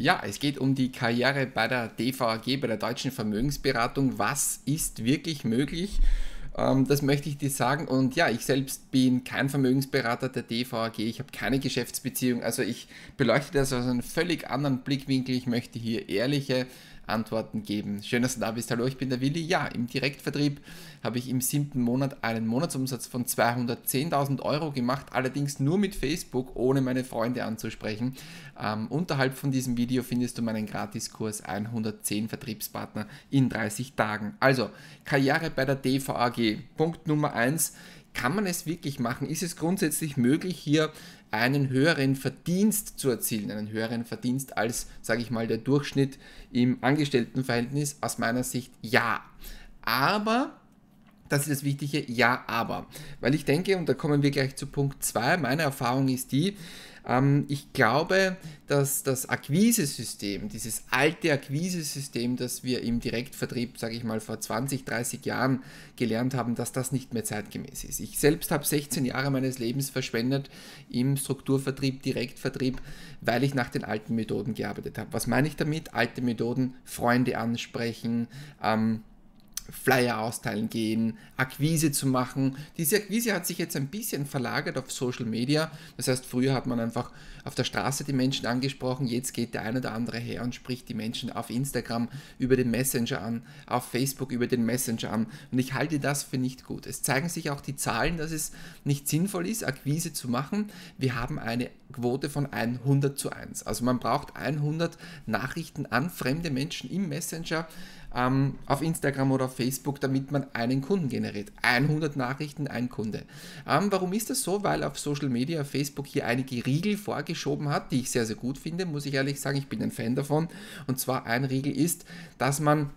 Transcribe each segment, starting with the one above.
Ja, es geht um die Karriere bei der DVAG, bei der Deutschen Vermögensberatung. Was ist wirklich möglich? Das möchte ich dir sagen. Und ja, ich selbst bin kein Vermögensberater der DVAG, ich habe keine Geschäftsbeziehung, also ich beleuchte das aus einem völlig anderen Blickwinkel. Ich möchte hier ehrliche Antworten geben. Schön, dass du da bist. Hallo, ich bin der Willi. Ja, im Direktvertrieb habe ich im 7. Monat einen Monatsumsatz von 210.000 € gemacht, allerdings nur mit Facebook, ohne meine Freunde anzusprechen. Unterhalb von diesem Video findest du meinen Gratiskurs 110 Vertriebspartner in 30 Tagen. Also, Karriere bei der DVAG. Punkt Nummer 1. Kann man es wirklich machen? Ist es grundsätzlich möglich, hier einen höheren Verdienst zu erzielen? Einen höheren Verdienst als, sage ich mal, der Durchschnitt im Angestelltenverhältnis? Aus meiner Sicht ja. Aber, das ist das Wichtige, ja, aber. Weil ich denke, und da kommen wir gleich zu Punkt 2, meine Erfahrung ist die, ich glaube, dass das Akquise-System, dieses alte Akquise-System, das wir im Direktvertrieb, sage ich mal, vor 20, 30 Jahren gelernt haben, dass das nicht mehr zeitgemäß ist. Ich selbst habe 16 Jahre meines Lebens verschwendet im Strukturvertrieb, Direktvertrieb, weil ich nach den alten Methoden gearbeitet habe. Was meine ich damit? Alte Methoden, Freunde ansprechen, Flyer austeilen gehen, Akquise zu machen. Diese Akquise hat sich jetzt ein bisschen verlagert auf Social Media. Das heißt, früher hat man einfach auf der Straße die Menschen angesprochen. Jetzt geht der eine oder andere her und spricht die Menschen auf Instagram über den Messenger an, auf Facebook über den Messenger an. Und ich halte das für nicht gut. Es zeigen sich auch die Zahlen, dass es nicht sinnvoll ist, Akquise zu machen. Wir haben eine Quote von 100:1. Also man braucht 100 Nachrichten an fremde Menschen im Messenger, auf Instagram oder auf Facebook, damit man einen Kunden generiert. 100 Nachrichten, ein Kunde. Warum ist das so? Weil auf Social Media Facebook hier einige Riegel vorgeschoben hat, die ich sehr, sehr gut finde, muss ich ehrlich sagen, ich bin ein Fan davon. Und zwar ein Riegel ist, dass man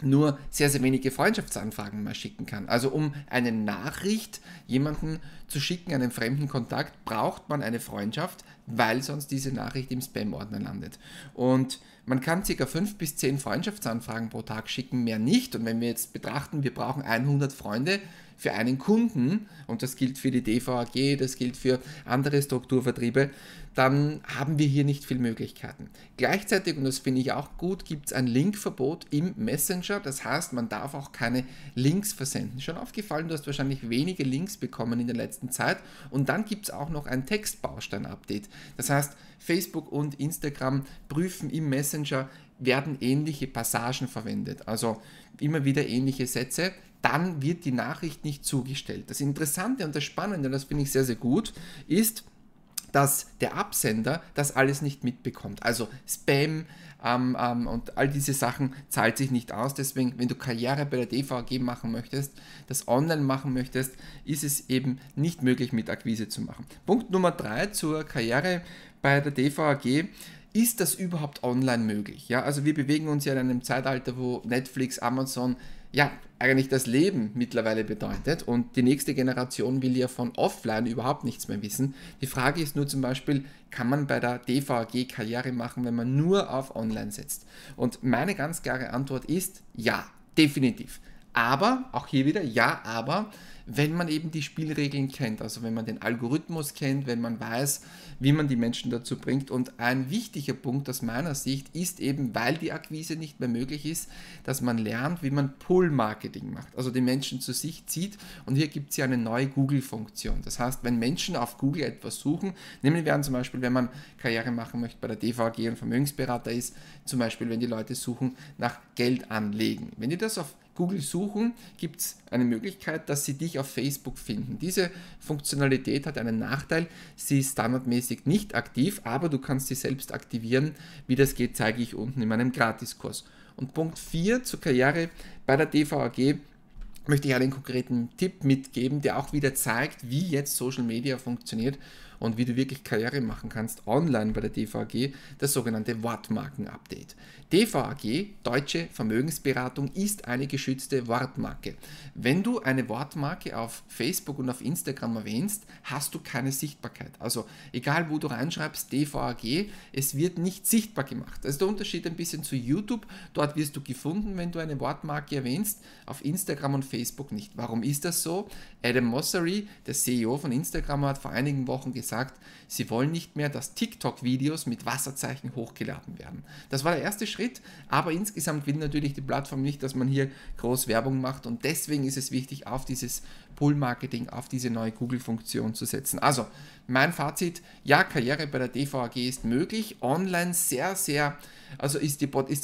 nur sehr, sehr wenige Freundschaftsanfragen mal schicken kann. Also um eine Nachricht jemanden zu schicken, einen fremden Kontakt, braucht man eine Freundschaft, weil sonst diese Nachricht im Spam-Ordner landet. Und man kann ca. 5 bis 10 Freundschaftsanfragen pro Tag schicken, mehr nicht. Und wenn wir jetzt betrachten, wir brauchen 100 Freunde für einen Kunden, und das gilt für die DVAG, das gilt für andere Strukturvertriebe, dann haben wir hier nicht viele Möglichkeiten. Gleichzeitig, und das finde ich auch gut, gibt es ein Linkverbot im Messenger. Das heißt, man darf auch keine Links versenden. Schon aufgefallen, du hast wahrscheinlich wenige Links bekommen in der letzten Zeit. Und dann gibt es auch noch ein Textbaustein-Update. Das heißt, Facebook und Instagram prüfen im Messenger, werden ähnliche Passagen verwendet, also immer wieder ähnliche Sätze, dann wird die Nachricht nicht zugestellt. Das Interessante und das Spannende, das finde ich sehr, sehr gut, ist, dass der Absender das alles nicht mitbekommt. Also Spam und all diese Sachen zahlt sich nicht aus. Deswegen, wenn du Karriere bei der DVAG machen möchtest, das online machen möchtest, ist es eben nicht möglich, mit Akquise zu machen. Punkt Nummer 3 zur Karriere bei der DVAG. Ist das überhaupt online möglich? Ja, also wir bewegen uns ja in einem Zeitalter, wo Netflix, Amazon, ja, eigentlich das Leben mittlerweile bedeutet, und die nächste Generation will ja von offline überhaupt nichts mehr wissen. Die Frage ist nur zum Beispiel, kann man bei der DVAG Karriere machen, wenn man nur auf online setzt? Und meine ganz klare Antwort ist ja, definitiv. Aber, auch hier wieder, ja, aber, wenn man eben die Spielregeln kennt, also wenn man den Algorithmus kennt, wenn man weiß, wie man die Menschen dazu bringt. Und ein wichtiger Punkt aus meiner Sicht ist eben, weil die Akquise nicht mehr möglich ist, dass man lernt, wie man Pull-Marketing macht, also die Menschen zu sich zieht. Und hier gibt es ja eine neue Google-Funktion. Das heißt, wenn Menschen auf Google etwas suchen, nehmen wir an, zum Beispiel, wenn man Karriere machen möchte bei der DVAG und Vermögensberater ist, zum Beispiel, wenn die Leute suchen nach Geld anlegen. Wenn die das auf Google suchen, gibt es eine Möglichkeit, dass sie dich auf Facebook finden. Diese Funktionalität hat einen Nachteil, sie ist standardmäßig nicht aktiv, aber du kannst sie selbst aktivieren. Wie das geht, zeige ich unten in meinem Gratiskurs. Und Punkt 4 zur Karriere bei der DVAG möchte ich einen konkreten Tipp mitgeben, der auch wieder zeigt, wie jetzt Social Media funktioniert und wie du wirklich Karriere machen kannst online bei der DVAG, das sogenannte Wortmarken-Update. DVAG, Deutsche Vermögensberatung, ist eine geschützte Wortmarke. Wenn du eine Wortmarke auf Facebook und auf Instagram erwähnst, hast du keine Sichtbarkeit. Also egal, wo du reinschreibst, DVAG, es wird nicht sichtbar gemacht. Das ist der Unterschied ein bisschen zu YouTube. Dort wirst du gefunden, wenn du eine Wortmarke erwähnst, auf Instagram und Facebook nicht. Warum ist das so? Adam Mosseri, der CEO von Instagram, hat vor einigen Wochen gesagt, gesagt, sie wollen nicht mehr, dass TikTok-Videos mit Wasserzeichen hochgeladen werden. Das war der erste Schritt, aber insgesamt will natürlich die Plattform nicht, dass man hier groß Werbung macht, und deswegen ist es wichtig, auf dieses Pull-Marketing, auf diese neue Google-Funktion zu setzen. Also, mein Fazit, ja, Karriere bei der DVAG ist möglich, online ist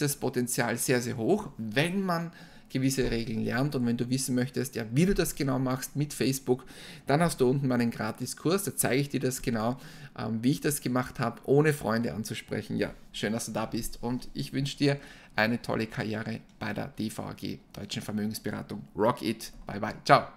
das Potenzial sehr, sehr hoch, wenn man gewisse Regeln lernt, und wenn du wissen möchtest, ja, wie du das genau machst mit Facebook, dann hast du unten meinen Gratiskurs, da zeige ich dir das genau, wie ich das gemacht habe, ohne Freunde anzusprechen. Ja, schön, dass du da bist, und ich wünsche dir eine tolle Karriere bei der DVAG, Deutschen Vermögensberatung. Rock it, bye bye, ciao.